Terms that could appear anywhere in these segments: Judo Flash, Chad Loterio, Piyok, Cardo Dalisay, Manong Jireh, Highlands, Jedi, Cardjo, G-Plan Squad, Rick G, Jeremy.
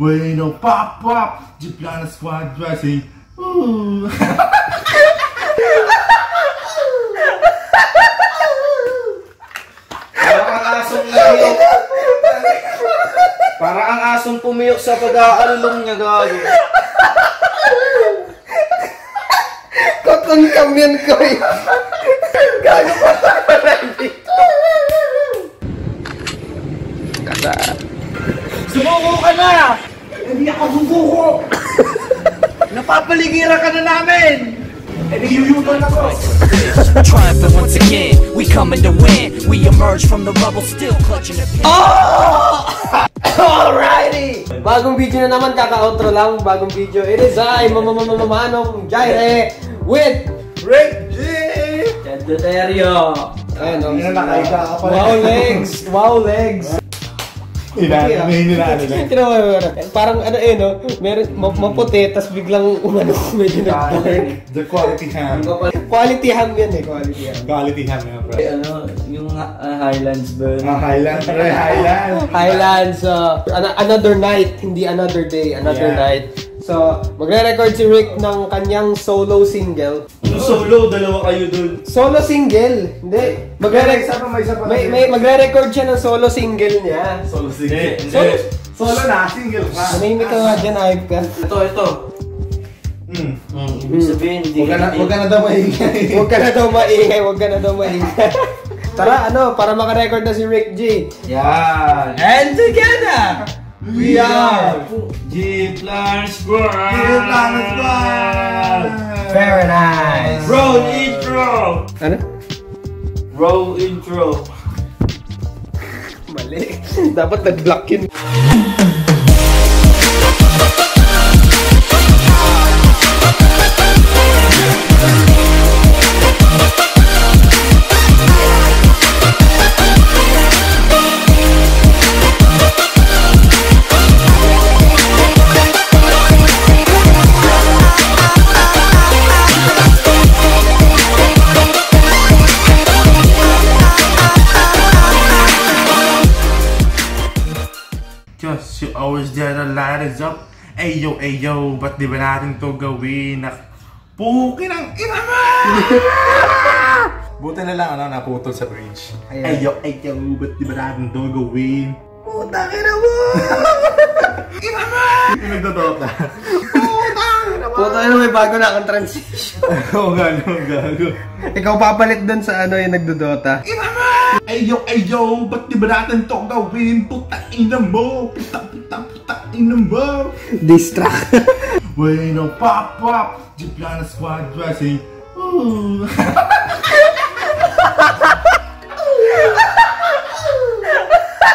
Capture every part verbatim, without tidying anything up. Bueno, pop, pop, G-Plan Squad dressing. Ooh. Parang ang asong pumiyok. Parang ang asong pumiyok sa pag-aalong niya, gago. Kotong kamyan ko eh. Gago pa pala dito. Kasa. Sumuko ka na! Hindi ako sumuko! Napapaligira ka na namin! Triumphant once again, we coming to win. We emerge from the rubble, still clutching the pin. Oh! Alrighty! Bagong video na naman, kaka-outro lang. Bagong video. It is I, Manong Jireh, with Rick G! Chad Loterio! Ayun, hindi na nakaisa ka pala. Wow legs! Wow legs! Inaano, inaano lang. Parang ano eh, no? Meron, maputi, tas biglang umano, medyo nag-dark. The quality ham. Quality ham yan eh, quality ham. Quality ham yan, bro. Ano, yung Highlands ba? Ah, Highlands, bro. Highlands. Highlands. Another night, hindi another day, another night. So, magre-record si Rick ng kanyang solo single. Solo, dalawa kayo dun. Solo single? Hindi. Magre-record siya ng solo single niya. Solo single? Hindi. Solo na, single pa. Manahimik ka nga dyan, hype ka. Ito, ito. Ibig sabihin, hindi. Huwag ka na daw maingay. Huwag ka na daw maingay, huwag ka na daw maingay. Tara, ano, para makarecord na si Rick G. Yan. And together! We are G-Plan Squad! G-Plan Squad! Very nice! Roll intro! Ano? Roll intro! Mali! Dapat nag-block yun! She always there to light us up. Ayo, ayo, ba't di ba natin to gawin? Pukin ang ina mo! Buti na lang, ano, naputol sa bridge. Ayo, ayo, ba't di ba natin to gawin? Putang ina mo! Ina mo! Nagdodot na. Putang ina mo! Putang ina mo, may bago na akong transition. Oo, gago, gago. Ikaw papalit dun sa ano yung nagdodota. Ina mo! Ayo, ayo, ba't di ba natin to gawin? Putang ina mo! Putang, putang, putang ina mo! Distract! Bueno, pop, pop! G-Plan Squad dressing. Ooh! Parang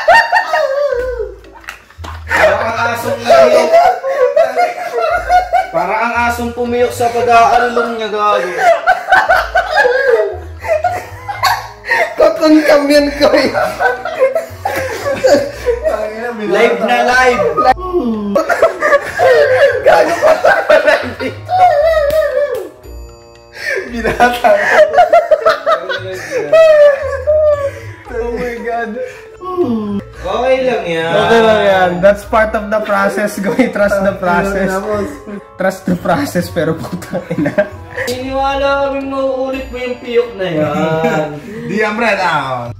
ang asong pumiyok. Parang ang asong pumiyok sa pag-aalong niya, gago. Kotong kamyan ko eh. Live na live! Gago pa pala dito! Binata ko. Oh my god. Okay lang yan. Okay lang yan. That's part of the process. Go trust the process. Trust the process pero puta ina. Iniwala kami mauulit mo yung piyok na yan. Di ang bread out.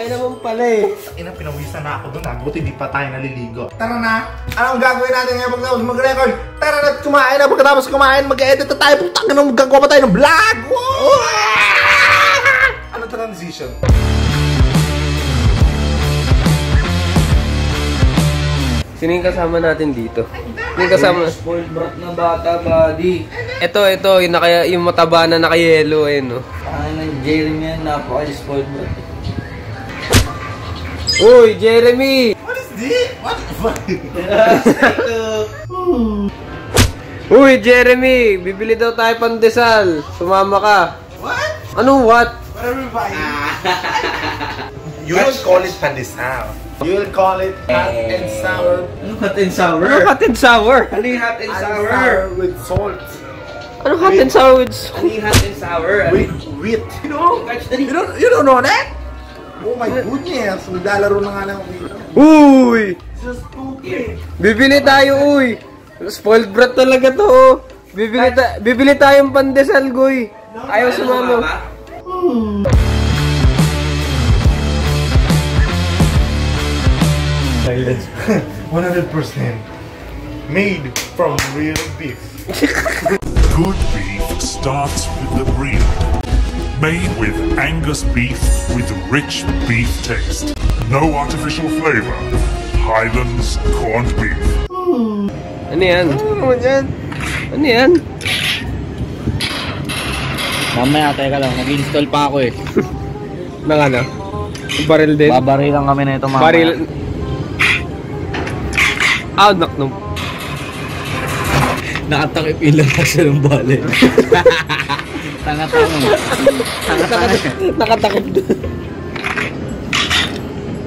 Ayun naman pala eh. Ina, pinawisan na ako doon. Buti di pa tayo naliligo. Tara na! Anong gagawin natin ngayon pagkatapos mag-record? Tara na at kumain na. Pagkatapos kumain, mag-edit na tayo. Putang na, magkagawa pa tayo ng vlog! Ano transition? Sino yung kasama natin dito? Sino yung kasama? Spoiled brat na bata, buddy. Ito, ito. Yung, naka, yung mataba na naka-yellow eh, no? Ay, ng Jeremy yan. Napaka-spoiled brat. Uy, Jeremy! What is this? What the fuck? Uy, Jeremy! Bibili daw tayo pandesal. Sumama ka. What? Ano what? Whatever you buy. You don't call it pandesal. You'll call it hot and sour. Hot and sour? Hot and sour? Hot and sour with salt. Ano hot and sour? Ano hot and sour? Wait, wait. You know? You don't, you don't know that? Oh my goodness. Naglalaro na nga lang ako. Uy! Just stupid. Bibili tayo, uy. Spoiled brat talaga to. Bibili, ta bibili tayong pandesal, goy. Ayaw sumama. Hmm. one hundred percent made from real beef. Good beef starts with the real. Made with Angus beef with rich beef taste. No artificial flavor. Highlands corned beef. Mm. Ano yan? Ano yan? Ano yan? Mamaya, teka lang. Nag-install pa ako eh. Nang ano? Baril din? Babaril lang kami na ito mamaya. Baril... Ah, nakno. Nakatakip ilan na siya ng bali. Tanga-tanga. Tanga-tanga siya. Nakatakip doon.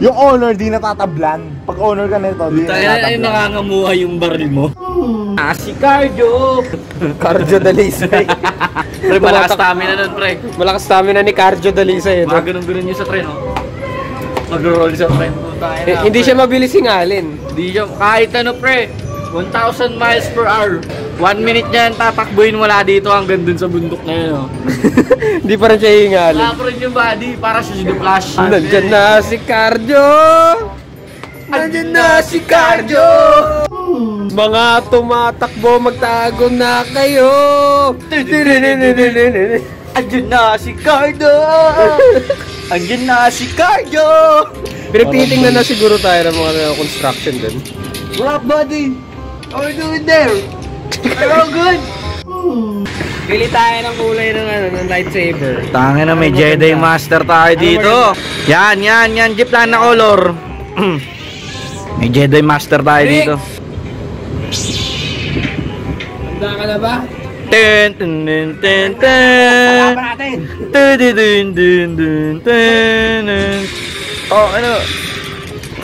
Yung owner di natatablan. Pag owner ka nito, di natatablan. Ay, nakangamuha yung baril mo. Ah, si Cardjo. Cardo Dalisay. Pre, malakas stamina nun, pre. Malakas stamina ni Cardo Dalisay. Mga ganun-ganun niya sa tren, oh. Mag-roll sa friend po tayo na, eh, hindi pre. Siya mabilis singalin. Hindi siya, kahit ano pre, one thousand miles per hour. one minute niyan, tatakbuhin wala dito hanggang dun sa bundok na yun. Hindi oh. Pa rin siya hingalin. Wala pa rin yung body, para sa Judo Flash. Nandiyan na si Cardjo! Nandiyan na si Cardjo! Mga tumatakbo, magtago na kayo! Andiyan na si Cardo! Andiyan na si Cardo! Pinagtitingnan na siguro tayo ng mga construction din. What up, buddy? How are you doing there? Are all good? Bili tayo ng kulay ng, ano, ng lightsaber. Tangin na, may Jedi Master tayo dito. Yan, yan, yan. G-Plan na color. May Jedi Master tayo dito. Handa ka na ba? Ten ten ten ten ten ten ten ten. Oh ano?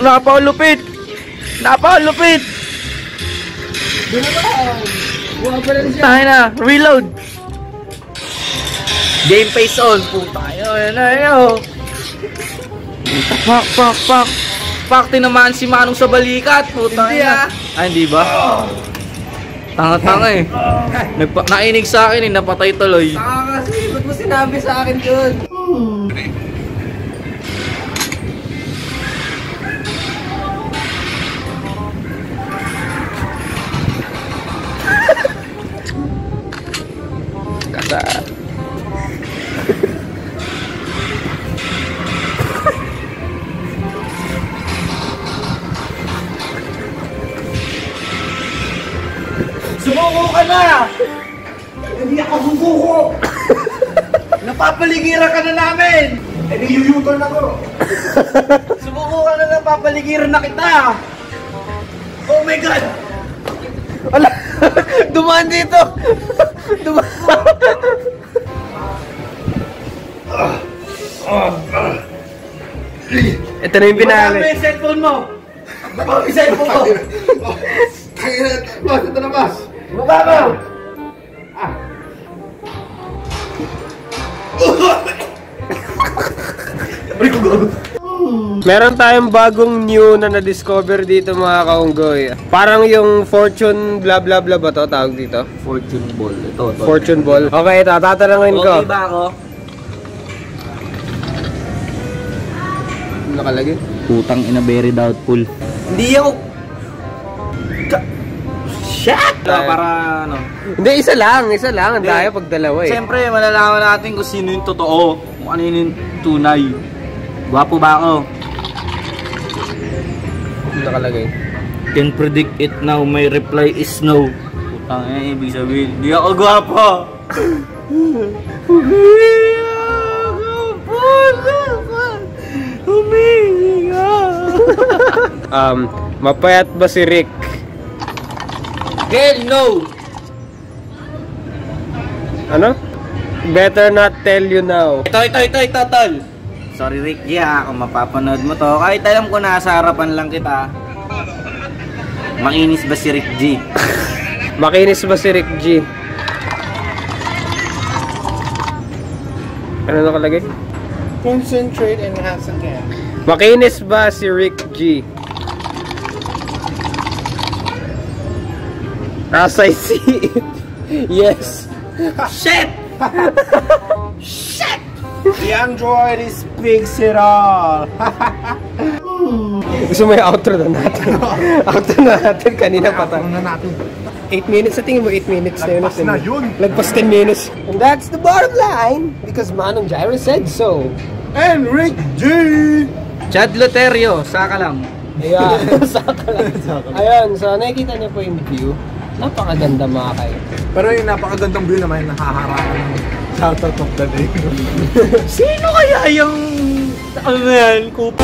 Napakalupit! Napakalupit! Tayo na! Reload! Game face on! Puta kayo! Ayan na yun! Pak pak pak! Pak! Tinamaan si Manong sa balikat! Puta kayo! Ay hindi ba? Tanga-tanga eh. Nagpa nainig sa akin eh, napatay tuloy. Tanga kasi, ba't mo sinabi sa akin yun? Kasa. Sumuko ka na! Hindi ako sumuko! Napapaligiran ka na namin! Eh, niyuyutol na ko! Sumuko ka na, napapaligiran na kita! Oh my God! Wala! Dumaan dito! Dumaan! Ito na yung pinali! Wala yung cellphone mo! Wala yung cellphone mo! Tangina! Mas! Ito na mas! Baba! Ah! Meron tayong bagong new na na-discover dito mga kaunggoy. Parang yung fortune bla bla bla ba to tawag dito? Fortune ball. Ito, ito. Fortune ball. Okay, ito. Tatanungin ko. Okay ba ako? Nakalagay? Putang ina, very doubtful. Hindi ako. Shit! Para, para ano? Hindi, isa lang. Isa lang. Ang tayo pag dalawa eh. Siyempre, malalaman natin kung sino yung totoo. Kung ano yung tunay. Gwapo ba ako? Ano nakalagay? Can predict it now. My reply is no. Putang eh, ibig sabihin. Hindi ako gwapo! Humingi ka! Um, mapayat ba si Rick? Hell no! Ano? Better not tell you now. Ito, ito, ito, ito, tol! Sorry Rick G, yeah, kung mapapanood mo to. Kahit alam ko nasa harapan lang kita. Makinis ba si Rick G? Makinis ba si Rick G? Ano nakalagay? Concentrate and half again. Makinis ba si Rick G? As I see it. Yes. Shit! Shit! The android is picks it all. Gusto mo yung outro na natin? Outro na natin, kanina pa tayo. eight minutes, sa tingin mo eight minutes na yun? Lagpas na yun! Lagpas ten minutes. And that's the bottom line, because Manong Jireh said so. And Rick G! Chad Loterio, saka lang. Ayan, saka lang. Ayan, so nakikita niyo po yung view. Napakaganda mga kayo. Pero yung napakagandang view naman yung nakaharangan ng shoutout of the day. Sino kaya yung... ano na yan? Kupo?